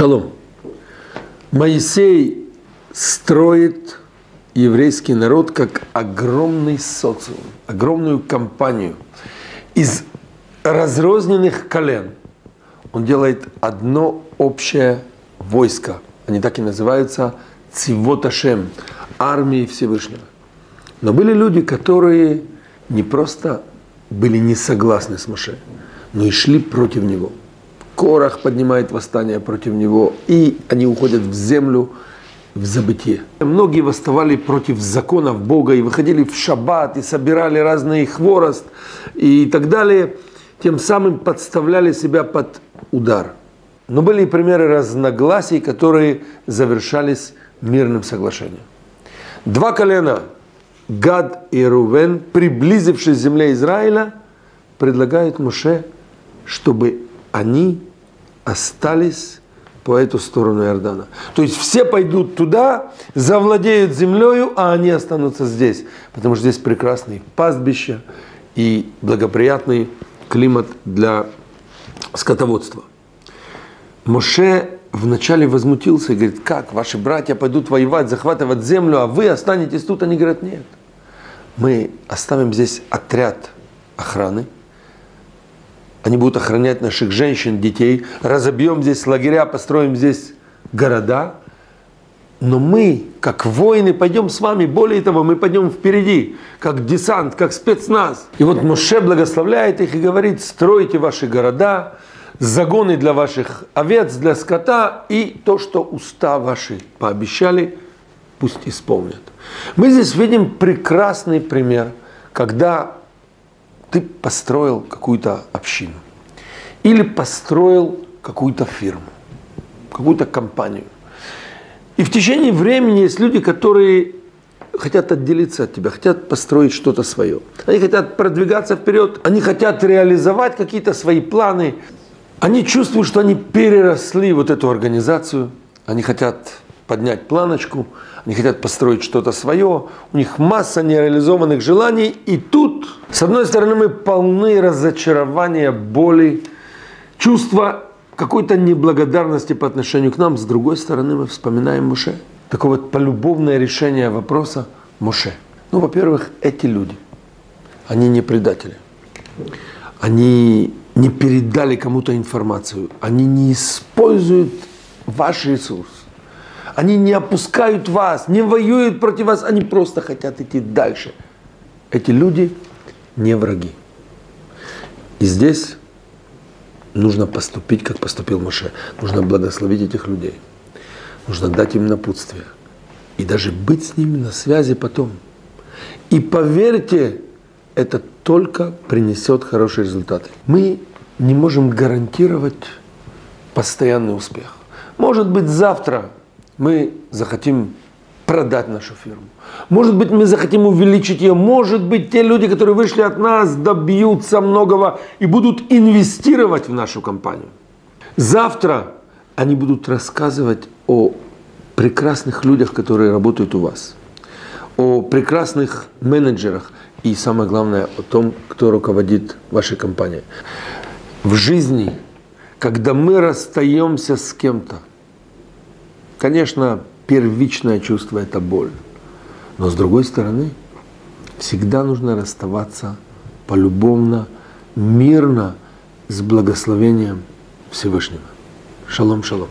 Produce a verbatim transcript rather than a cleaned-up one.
Шалом. Моисей строит еврейский народ как огромный социум, огромную компанию. Из разрозненных колен он делает одно общее войско. Они так и называются Цивоташем, армии Всевышнего. Но были люди, которые не просто были не согласны с Моше, но и шли против него. Хорох поднимает восстание против него, и они уходят в землю, в забытие. Многие восставали против законов Бога и выходили в шаббат, и собирали разный хворост, и так далее. Тем самым подставляли себя под удар. Но были и примеры разногласий, которые завершались мирным соглашением. Два колена, Гад и Рувен, приблизившись к земле Израиля, предлагают Моше, чтобы они остались по эту сторону Иордана. То есть все пойдут туда, завладеют землею, а они останутся здесь. Потому что здесь прекрасные пастбища и благоприятный климат для скотоводства. Моше вначале возмутился и говорит: как, ваши братья пойдут воевать, захватывать землю, а вы останетесь тут? Они говорят: нет. Мы оставим здесь отряд охраны. Они будут охранять наших женщин, детей. Разобьем здесь лагеря, построим здесь города. Но мы, как воины, пойдем с вами. Более того, мы пойдем впереди, как десант, как спецназ. И вот Моше благословляет их и говорит: стройте ваши города, загоны для ваших овец, для скота. И то, что уста ваши пообещали, пусть исполнят. Мы здесь видим прекрасный пример, когда ты построил какую-то общину или построил какую-то фирму, какую-то компанию. И в течение времени есть люди, которые хотят отделиться от тебя, хотят построить что-то свое. Они хотят продвигаться вперед, они хотят реализовать какие-то свои планы. Они чувствуют, что они переросли вот эту организацию, они хотят поднять планочку, они хотят построить что-то свое, у них масса нереализованных желаний. И тут, с одной стороны, мы полны разочарования, боли, чувства какой-то неблагодарности по отношению к нам. С другой стороны, мы вспоминаем Моше. Такое вот полюбовное решение вопроса Моше. Ну, во-первых, эти люди, они не предатели. Они не передали кому-то информацию. Они не используют ваш ресурс. Они не опускают вас, не воюют против вас, они просто хотят идти дальше. Эти люди не враги. И здесь нужно поступить, как поступил Моше. Нужно благословить этих людей. Нужно дать им напутствие. И даже быть с ними на связи потом. И поверьте, это только принесет хорошие результаты. Мы не можем гарантировать постоянный успех. Может быть, завтра мы захотим продать нашу фирму. Может быть, мы захотим увеличить ее. Может быть, те люди, которые вышли от нас, добьются многого и будут инвестировать в нашу компанию. Завтра они будут рассказывать о прекрасных людях, которые работают у вас, о прекрасных менеджерах и, самое главное, о том, кто руководит вашей компанией. В жизни, когда мы расстаемся с кем-то, конечно, первичное чувство – это боль. Но, с другой стороны, всегда нужно расставаться полюбовно, мирно, с благословением Всевышнего. Шалом, шалом.